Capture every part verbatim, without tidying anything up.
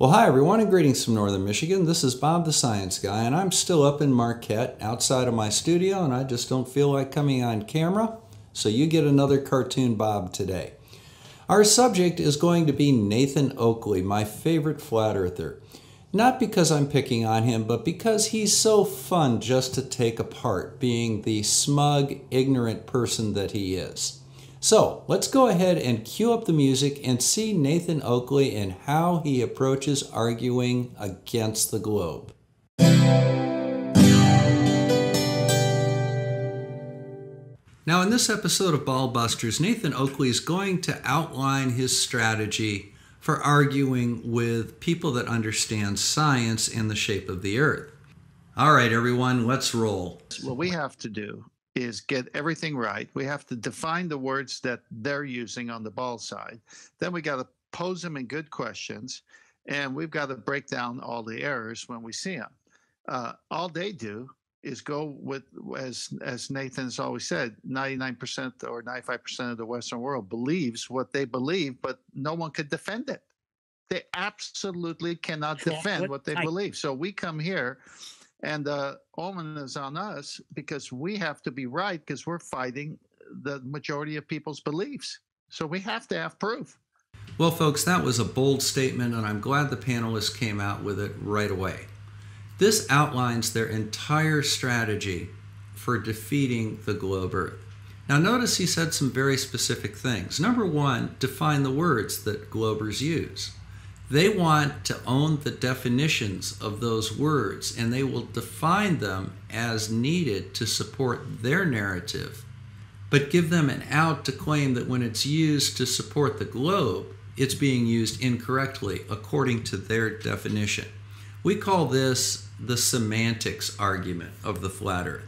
Well, hi everyone, and greetings from Northern Michigan. This is Bob the Science Guy, and I'm still up in Marquette outside of my studio, and I just don't feel like coming on camera, so you get another Cartoon Bob today. Our subject is going to be Nathan Oakley, my favorite flat earther. Not because I'm picking on him, but because he's so fun just to take apart, being the smug, ignorant person that he is. So let's go ahead and cue up the music and see Nathan Oakley and how he approaches arguing against the globe. Now, in this episode of Ball Busters, Nathan Oakley is going to outline his strategy for arguing with people that understand science and the shape of the Earth. All right, everyone, let's roll. What we have to do is get everything right. We have to define the words that they're using on the ball side. Then we got to pose them in good questions, and we've got to break down all the errors when we see them. Uh, all they do is go with, as as Nathan's always said, ninety-nine percent or ninety-five percent of the Western world believes what they believe, but no one could defend it. They absolutely cannot defend what, what they I believe. So we come here, and the omen is on us because we have to be right because we're fighting the majority of people's beliefs. So we have to have proof. Well, folks, that was a bold statement, and I'm glad the panelists came out with it right away. This outlines their entire strategy for defeating the globe Earth. Now, notice he said some very specific things. Number one, define the words that globers use. They want to own the definitions of those words, and they will define them as needed to support their narrative, but give them an out to claim that when it's used to support the globe, it's being used incorrectly according to their definition. We call this the semantics argument of the flat Earth.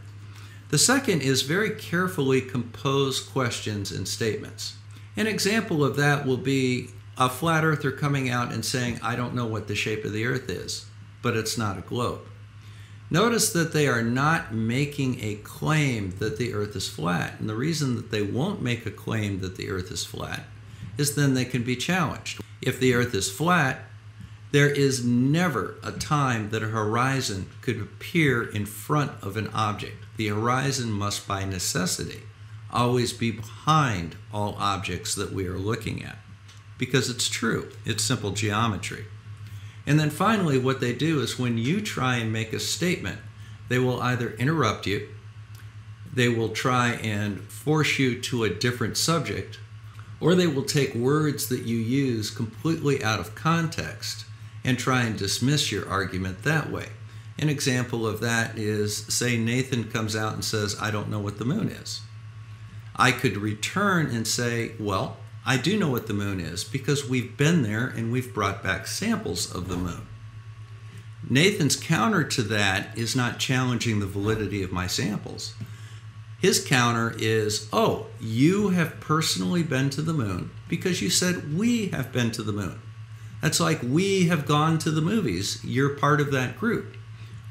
The second is very carefully composed questions and statements. An example of that will be a flat earther coming out and saying, I don't know what the shape of the Earth is, but it's not a globe. Notice that they are not making a claim that the Earth is flat. And the reason that they won't make a claim that the Earth is flat is then they can be challenged. If the Earth is flat, there is never a time that a horizon could appear in front of an object. The horizon must, by necessity, always be behind all objects that we are looking at, because it's true. It's simple geometry. And then finally, what they do is when you try and make a statement, they will either interrupt you, they will try and force you to a different subject, or they will take words that you use completely out of context and try and dismiss your argument that way. An example of that is, say Nathan comes out and says, I don't know what the moon is. I could return and say, well, I do know what the moon is because we've been there and we've brought back samples of the moon. Nathan's counter to that is not challenging the validity of my samples. His counter is, oh, you have personally been to the moon because you said we have been to the moon. That's like we have gone to the movies. You're part of that group.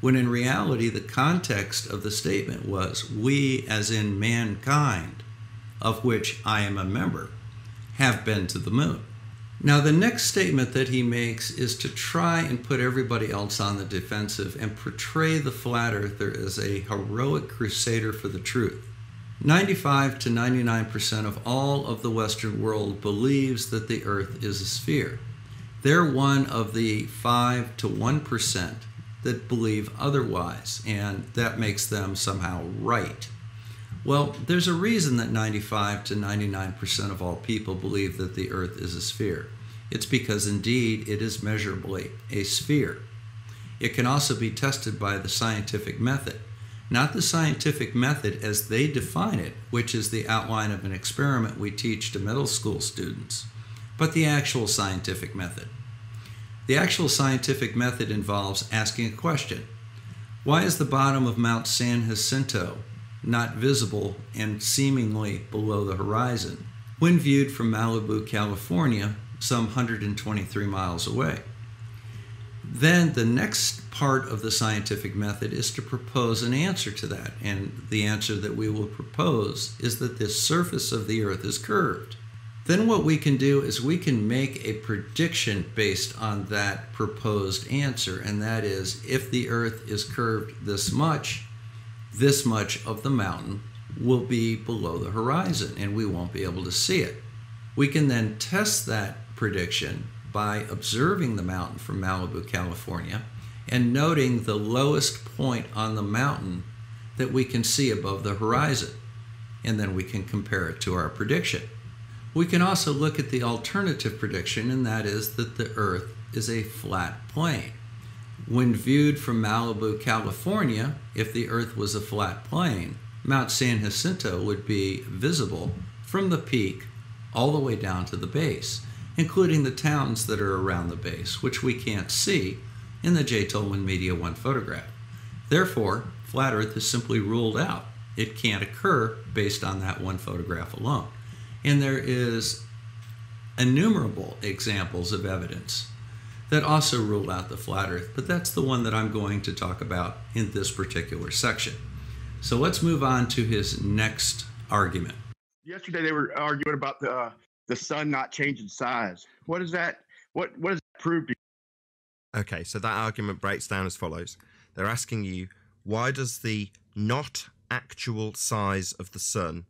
When in reality, the context of the statement was we, as in mankind, of which I am a member, have been to the moon. Now, the next statement that he makes is to try and put everybody else on the defensive and portray the flat earther as a heroic crusader for the truth. ninety-five to ninety-nine percent of all of the Western world believes that the Earth is a sphere. They're one of the five to one percent that believe otherwise, and that makes them somehow right. Well, there's a reason that ninety-five to ninety-nine percent of all people believe that the Earth is a sphere. It's because indeed it is measurably a sphere. It can also be tested by the scientific method, not the scientific method as they define it, which is the outline of an experiment we teach to middle school students, but the actual scientific method. The actual scientific method involves asking a question. Why is the bottom of Mount San Jacinto not visible and seemingly below the horizon when viewed from Malibu, California, some one hundred twenty-three miles away? Then the next part of the scientific method is to propose an answer to that, and the answer that we will propose is that the surface of the Earth is curved. then what we can do is we can make a prediction based on that proposed answer, and that is, if the Earth is curved this much, this much of the mountain will be below the horizon and we won't be able to see it. We can then test that prediction by observing the mountain from Malibu, California, and noting the lowest point on the mountain that we can see above the horizon, and then we can compare it to our prediction. We can also look at the alternative prediction, and that is that the Earth is a flat plane. When viewed from Malibu, California, if the Earth was a flat plane, Mount San Jacinto would be visible from the peak all the way down to the base, including the towns that are around the base, which we can't see in the J. Tolman Media One photograph. Therefore, flat Earth is simply ruled out. It can't occur based on that one photograph alone. And there is innumerable examples of evidence that also rule out the flat Earth, but that's the one that I'm going to talk about in this particular section. So let's move on to his next argument. Yesterday they were arguing about the, uh, the sun not changing size. What is that? What, what does that prove to you? Okay, so that argument breaks down as follows. They're asking you, why does the not actual size of the sun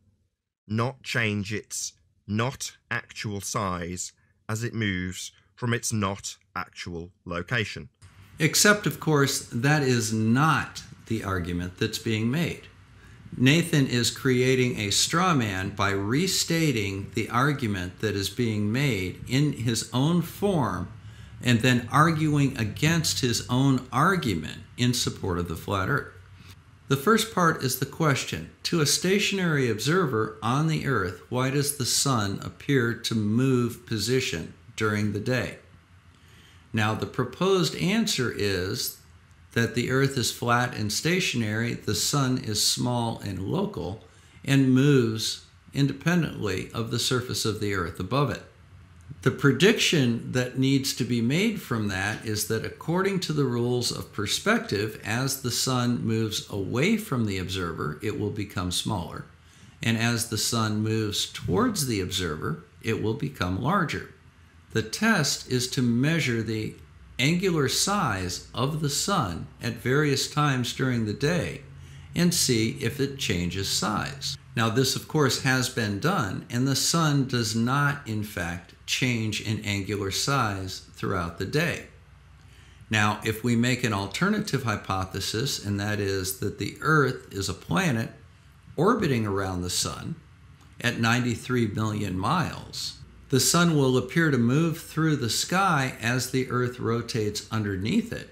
not change its not actual size as it moves from its not actual location? Except, of course, that is not the argument that's being made. Nathan is creating a straw man by restating the argument that is being made in his own form and then arguing against his own argument in support of the flat Earth. The first part is the question, to a stationary observer on the Earth, why does the sun appear to move position during the day? Now, the proposed answer is that the Earth is flat and stationary, the sun is small and local, and moves independently of the surface of the Earth above it. The prediction that needs to be made from that is that according to the rules of perspective, as the sun moves away from the observer, it will become smaller. And as the sun moves towards the observer, it will become larger. The test is to measure the angular size of the sun at various times during the day and see if it changes size. Now, this, of course, has been done, and the sun does not, in fact, change in angular size throughout the day. Now, if we make an alternative hypothesis, and that is that the Earth is a planet orbiting around the sun at ninety-three million miles, the sun will appear to move through the sky as the Earth rotates underneath it,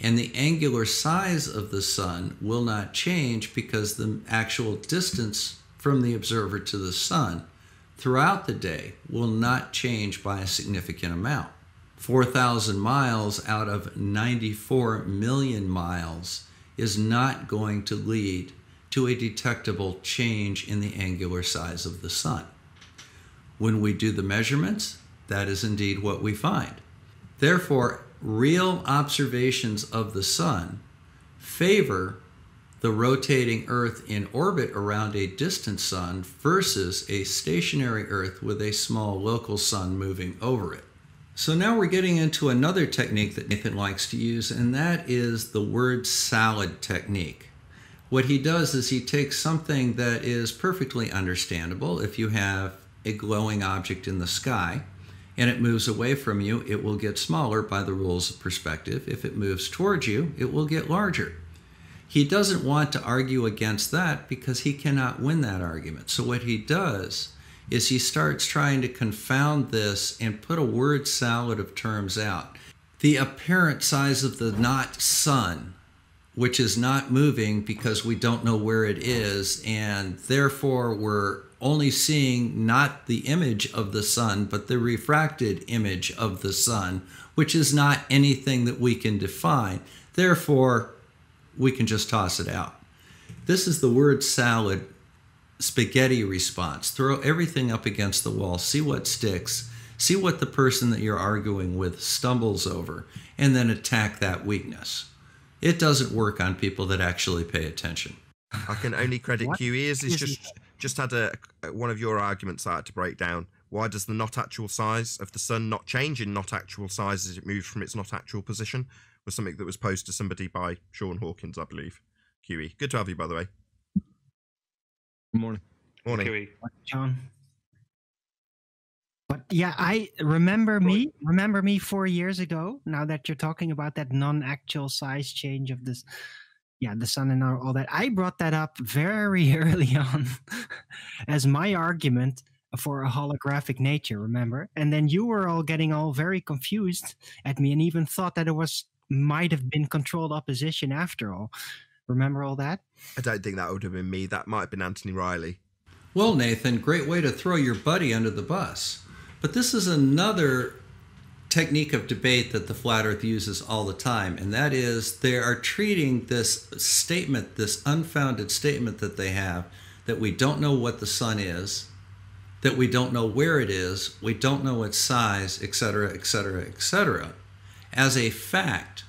and the angular size of the sun will not change because the actual distance from the observer to the sun throughout the day will not change by a significant amount. four thousand miles out of ninety-four million miles is not going to lead to a detectable change in the angular size of the sun. When we do the measurements, that is indeed what we find. Therefore, real observations of the sun favor the rotating Earth in orbit around a distant sun versus a stationary Earth with a small local sun moving over it. So now we're getting into another technique that Nathan likes to use, and that is the word salad technique. What he does is he takes something that is perfectly understandable. If you have a glowing object in the sky, and it moves away from you, it will get smaller by the rules of perspective. If it moves towards you, it will get larger. He doesn't want to argue against that because he cannot win that argument. So what he does is he starts trying to confound this and put a word salad of terms out. The apparent size of the not sun, which is not moving because we don't know where it is, and therefore we're only seeing not the image of the sun, but the refracted image of the sun, which is not anything that we can define. Therefore, we can just toss it out. This is the word salad spaghetti response. Throw everything up against the wall, see what sticks, see what the person that you're arguing with stumbles over, and then attack that weakness. It doesn't work on people that actually pay attention. I can only credit Q E as it's just... just had a, one of your arguments I had to break down Why does the not actual size of the sun not change in not actual size as it moves from its not actual position? Was something that was posed to somebody by Sean Hawkins, I believe. Q E, good to have you, by the way. Good morning. Morning. Q E. John. But yeah, I remember me, remember me four years ago, now that you're talking about that non-actual size change of this, yeah, the sun and all that. I brought that up very early on as my argument for a holographic nature, remember? And then you were all getting all very confused at me and even thought that it was might have been controlled opposition after all. Remember all that? I don't think that would have been me. That might have been Anthony Riley. Well, Nathan, great way to throw your buddy under the bus. But this is another technique of debate that the Flat Earth uses all the time, and that is they are treating this statement, this unfounded statement that they have, that we don't know what the sun is, that we don't know where it is, we don't know its size, et cetera, et cetera, et cetera, as a fact,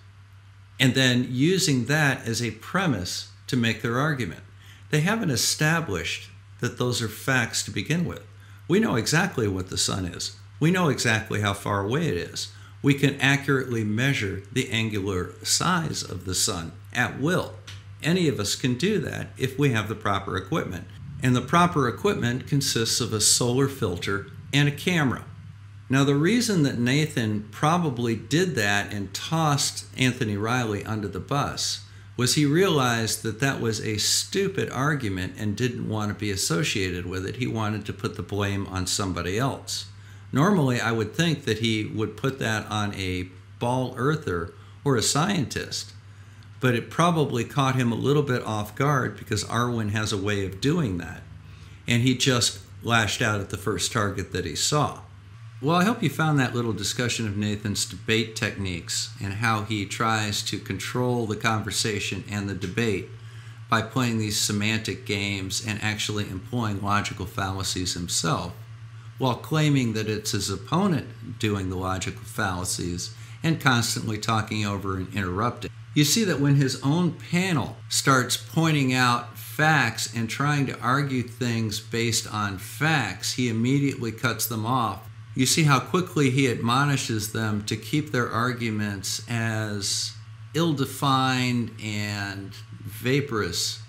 and then using that as a premise to make their argument. They haven't established that those are facts to begin with. We know exactly what the sun is. We know exactly how far away it is. We can accurately measure the angular size of the sun at will. Any of us can do that if we have the proper equipment. And the proper equipment consists of a solar filter and a camera. Now, the reason that Nathan probably did that and tossed Anthony Riley under the bus was he realized that that was a stupid argument and didn't want to be associated with it. He wanted to put the blame on somebody else. Normally, I would think that he would put that on a ball earther or a scientist. But it probably caught him a little bit off guard because Arwin has a way of doing that. And he just lashed out at the first target that he saw. Well, I hope you found that little discussion of Nathan's debate techniques and how he tries to control the conversation and the debate by playing these semantic games and actually employing logical fallacies himself, while claiming that it's his opponent doing the logical fallacies and constantly talking over and interrupting. You see that when his own panel starts pointing out facts and trying to argue things based on facts, he immediately cuts them off. You see how quickly he admonishes them to keep their arguments as ill-defined and vaporous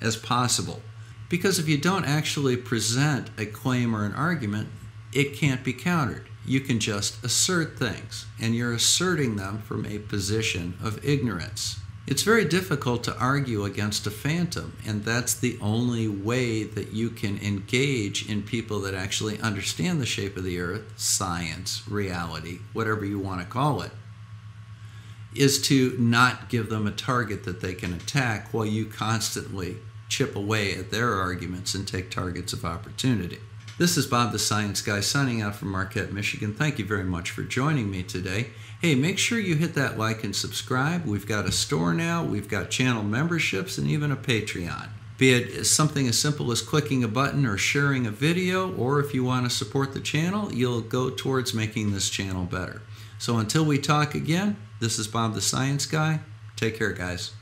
as possible. Because if you don't actually present a claim or an argument, it can't be countered. You can just assert things, and you're asserting them from a position of ignorance. It's very difficult to argue against a phantom, and that's the only way that you can engage in people that actually understand the shape of the earth, science, reality, whatever you want to call it, is to not give them a target that they can attack while you constantly chip away at their arguments and take targets of opportunity. This is Bob the Science Guy signing out from Marquette, Michigan. Thank you very much for joining me today. Hey, make sure you hit that like and subscribe. We've got a store now, we've got channel memberships, and even a Patreon. Be it something as simple as clicking a button or sharing a video, or if you want to support the channel, you'll go towards making this channel better. So until we talk again, this is Bob the Science Guy. Take care, guys.